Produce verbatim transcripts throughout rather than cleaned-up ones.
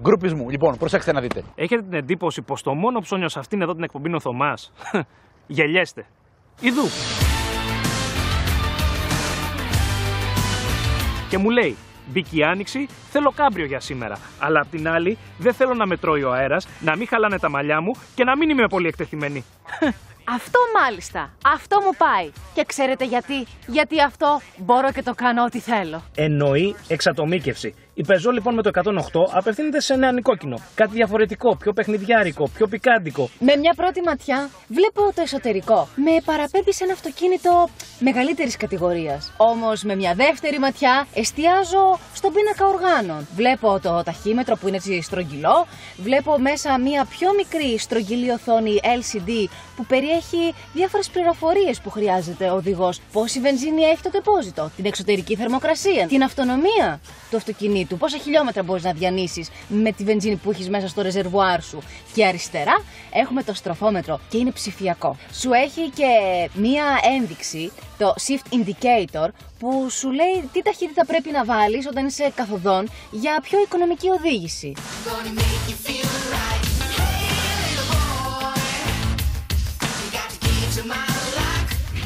γκρουπισμού. Λοιπόν, προσέξτε να δείτε. Έχετε την εντύπωση πως το μόνο ψώνιο σε αυτήν εδώ την εκπομπή είναι ο Θωμάς? Γελιέστε. Ιδού. Και μου λέει, μπήκε η άνοιξη, θέλω κάμπριο για σήμερα. Αλλά απ' την άλλη, δεν θέλω να με τρώει ο αέρας, να μην χαλάνε τα μαλλιά μου και να μην είμαι πολύ εκτεθειμένη. Αυτό μάλιστα, αυτό μου πάει. Και ξέρετε γιατί? Γιατί αυτό μπορώ και το κάνω ό,τι θέλω. Εννοεί εξατομίκευση. Η Peugeot λοιπόν με το εκατόν οκτώ απευθύνεται σε νεανικό κοινό. Κάτι διαφορετικό, πιο παιχνιδιάρικο, πιο πικάντικο. Με μια πρώτη ματιά βλέπω το εσωτερικό. Με παραπέμπει σε ένα αυτοκίνητο μεγαλύτερης κατηγορίας. Όμως με μια δεύτερη ματιά εστιάζω στον πίνακα οργάνων. Βλέπω το ταχύμετρο που είναι έτσι στρογγυλό. Βλέπω μέσα μια πιο μικρή στρογγυλή οθόνη ελ σι ντι που περιέχει διάφορες πληροφορίες που χρειάζεται ο οδηγός. Πόση βενζίνη έχει το τεπόζιτο, την εξωτερική θερμοκρασία, την αυτονομία του αυτοκινήτου. Πόσα χιλιόμετρα μπορείς να διανύσεις με τη βενζίνη που έχεις μέσα στο ρεζερβουάρ σου. Και αριστερά έχουμε το στροφόμετρο και είναι ψηφιακό. Σου έχει και μία ένδειξη, το shift indicator, που σου λέει τι ταχύτητα πρέπει να βάλεις όταν είσαι καθοδόν για πιο οικονομική οδήγηση.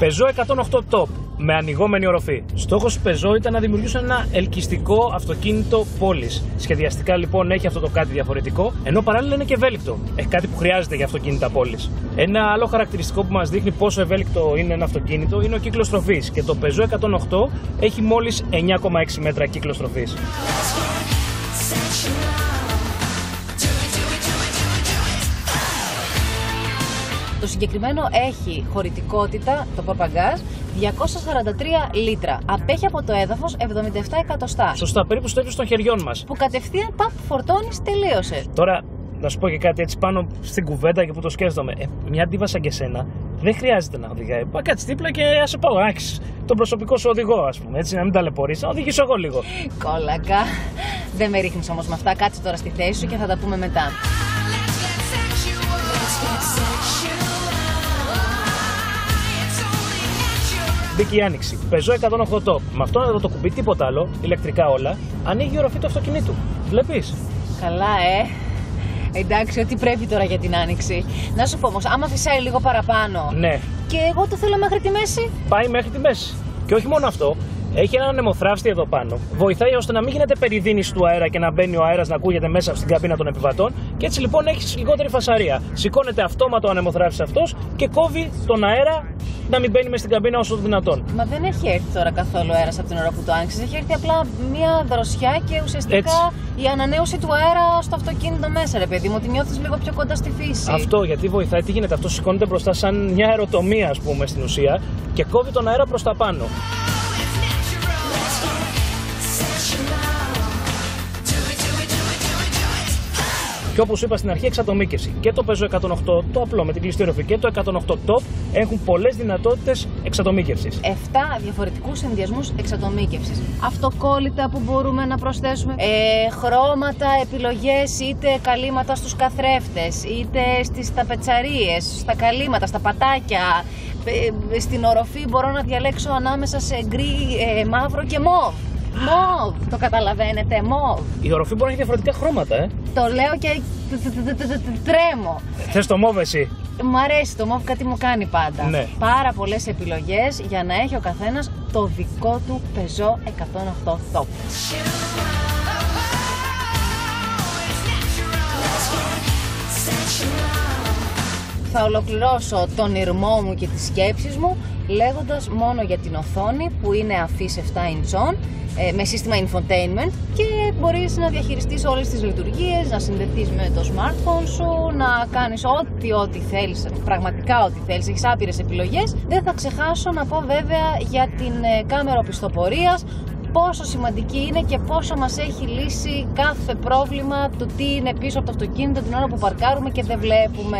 Peugeot εκατόν οκτώ Top με ανοιγόμενη οροφή. Στόχος του Peugeot ήταν να δημιουργήσει ένα ελκυστικό αυτοκίνητο πόλης. Σχεδιαστικά λοιπόν έχει αυτό το κάτι διαφορετικό, ενώ παράλληλα είναι και ευέλικτο. Έχει κάτι που χρειάζεται για αυτοκίνητα πόλης. Ένα άλλο χαρακτηριστικό που μας δείχνει πόσο ευέλικτο είναι ένα αυτοκίνητο είναι ο κύκλος τροφής. Και το Peugeot εκατόν οκτώ έχει μόλις εννιά κόμμα έξι μέτρα κύκλος τροφής. Το συγκεκριμένο έχει χωρητικότητα, το παπαγκάζ, διακόσια σαράντα τρία λίτρα. Απέχει από το έδαφος εβδομήντα επτά εκατοστά. Σωστά, περίπου στο ύψος των χεριών μας. Που κατευθείαν παπ, φορτώνεις, τελείωσε. Τώρα, να σου πω και κάτι έτσι πάνω στην κουβέντα και που το σκέφτομαι. Ε, μια ντίβα σαν και σένα δεν χρειάζεται να οδηγάει. Πα κάτσε δίπλα και ας σε πάω. Άξι, τον προσωπικό σου οδηγό, ας πούμε. Έτσι, να μην ταλαιπωρείς. Να οδηγήσω εγώ λίγο. Κόλακα. Δεν με ρίχνεις όμως με αυτά. Κάτσε τώρα στη θέση σου και θα τα πούμε μετά. Μπήκε η άνοιξη. Peugeot εκατόν οκτώ Top. Με αυτό εδώ το κουμπί, τίποτα άλλο, ηλεκτρικά όλα, ανοίγει η οροφή του αυτοκινήτου. Βλέπεις. Καλά, ε. Εντάξει, ό,τι πρέπει τώρα για την άνοιξη. Να σου πω όμως, άμα φυσάει λίγο παραπάνω. Ναι. Και εγώ το θέλω μέχρι τη μέση. Πάει μέχρι τη μέση. Και όχι μόνο αυτό. Έχει έναν ανεμοθραύστη εδώ πάνω. Βοηθάει ώστε να μην γίνεται περιδίνηση του αέρα και να μπαίνει ο αέρας να ακούγεται μέσα στην καμπίνα των επιβατών. Και έτσι λοιπόν έχεις λιγότερη φασαρία. Σηκώνεται αυτόματο ο ανεμοθραύστης αυτός και κόβει τον αέρα να μην μπαίνει μέσα στην καμπίνα όσο το δυνατόν. Μα δεν έχει έρθει τώρα καθόλου αέρας από την ώρα που το άνοιξες. Έχει έρθει απλά μία δροσιά και ουσιαστικά έτσι. Η ανανέωση του αέρα στο αυτοκίνητο μέσα, ρε παιδί μου. Ότι νιώθεις λίγο πιο κοντά στη φύση. Αυτό γιατί βοηθάει. Τι γίνεται, αυτό σηκώνεται μπροστά σαν μια αεροτομία, ας πούμε, στην ουσία και κόβει τον αέρα προς τα πάνω. Και όπως είπα στην αρχή, εξατομίκευση. Και το Peugeot εκατόν οκτώ το απλό με την κλειστή οροφή και το εκατόν οκτώ Top έχουν πολλές δυνατότητες εξατομίκευσης. επτά διαφορετικούς συνδυασμούς εξατομίκευσης. Αυτοκόλλητα που μπορούμε να προσθέσουμε, ε, χρώματα, επιλογές, είτε καλύματα στους καθρέφτες, είτε στις ταπετσαρίες, στα καλύματα, στα πατάκια. Ε, στην οροφή μπορώ να διαλέξω ανάμεσα σε γκρι, ε, μαύρο και μοβ. Μοβ! Το καταλαβαίνετε, μοβ! Η οροφή μπορεί να έχει διαφορετικά χρώματα, ε! Το λέω και τρέμω! Θες το μοβ εσύ? Μ' αρέσει το μοβ, κάτι μου κάνει πάντα. Ναι. Πάρα πολλές επιλογές για να έχει ο καθένας το δικό του Peugeot εκατόν οκτώ Top. Θα ολοκληρώσω τον ηρμό μου και τις σκέψεις μου λέγοντας μόνο για την οθόνη που είναι αφής επτά ιντσών με σύστημα infotainment και μπορείς να διαχειριστείς όλες τις λειτουργίες, να συνδεθείς με το smartphone σου, να κάνεις ό,τι ό,τι θέλεις, πραγματικά ό,τι θέλεις, έχεις άπειρες επιλογές. Δεν θα ξεχάσω να πω βέβαια για την κάμερα οπισθοπορίας πόσο σημαντική είναι και πόσο μας έχει λύσει κάθε πρόβλημα του τι είναι πίσω από το αυτοκίνητο την ώρα που παρκάρουμε και δεν βλέπουμε.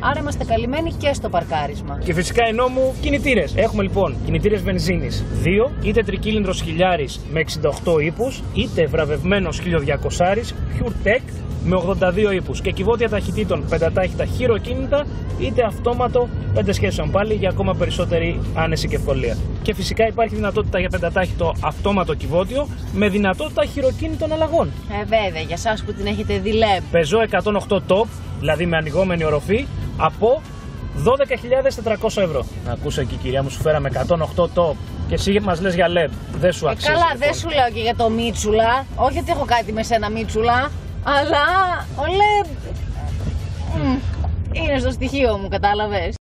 Άρα είμαστε καλυμμένοι και στο παρκάρισμα. Και φυσικά εννοώ μου κινητήρες. Έχουμε λοιπόν κινητήρες βενζίνης δύο, είτε τρικύλινδρος χιλιάρης με εξήντα οκτώ ύπους, είτε βραβευμένος χίλια διακόσια PureTech, με ογδόντα δύο ύπους και κυβότια ταχυτήτων πεντατάχυτα χειροκίνητα είτε αυτόματο πέντε σχέσεων πάλι για ακόμα περισσότερη άνεση και ευκολία. Και φυσικά υπάρχει δυνατότητα για πεντατάχυτο αυτόματο κυβότιο με δυνατότητα χειροκίνητων αλλαγών. Ε, βέβαια, για εσάς που την έχετε δει, λέει. Peugeot εκατόν οκτώ Top, δηλαδή με ανοιγόμενη οροφή, από δώδεκα χιλιάδες τετρακόσια ευρώ. Να ακούσω εκεί, κυρία μου, σου φέραμε εκατόν οκτώ top και εσύ μας λες για ελ ι ντι. Δεν σου αξίζει. Ε, καλά, λοιπόν, δεν σου λέω και για το Μίτσουλα. Όχι ότι έχω κάτι με σένα, Μίτσουλα, αλλά ο ελ ι ντι mm. είναι στο στοιχείο μου, κατάλαβες.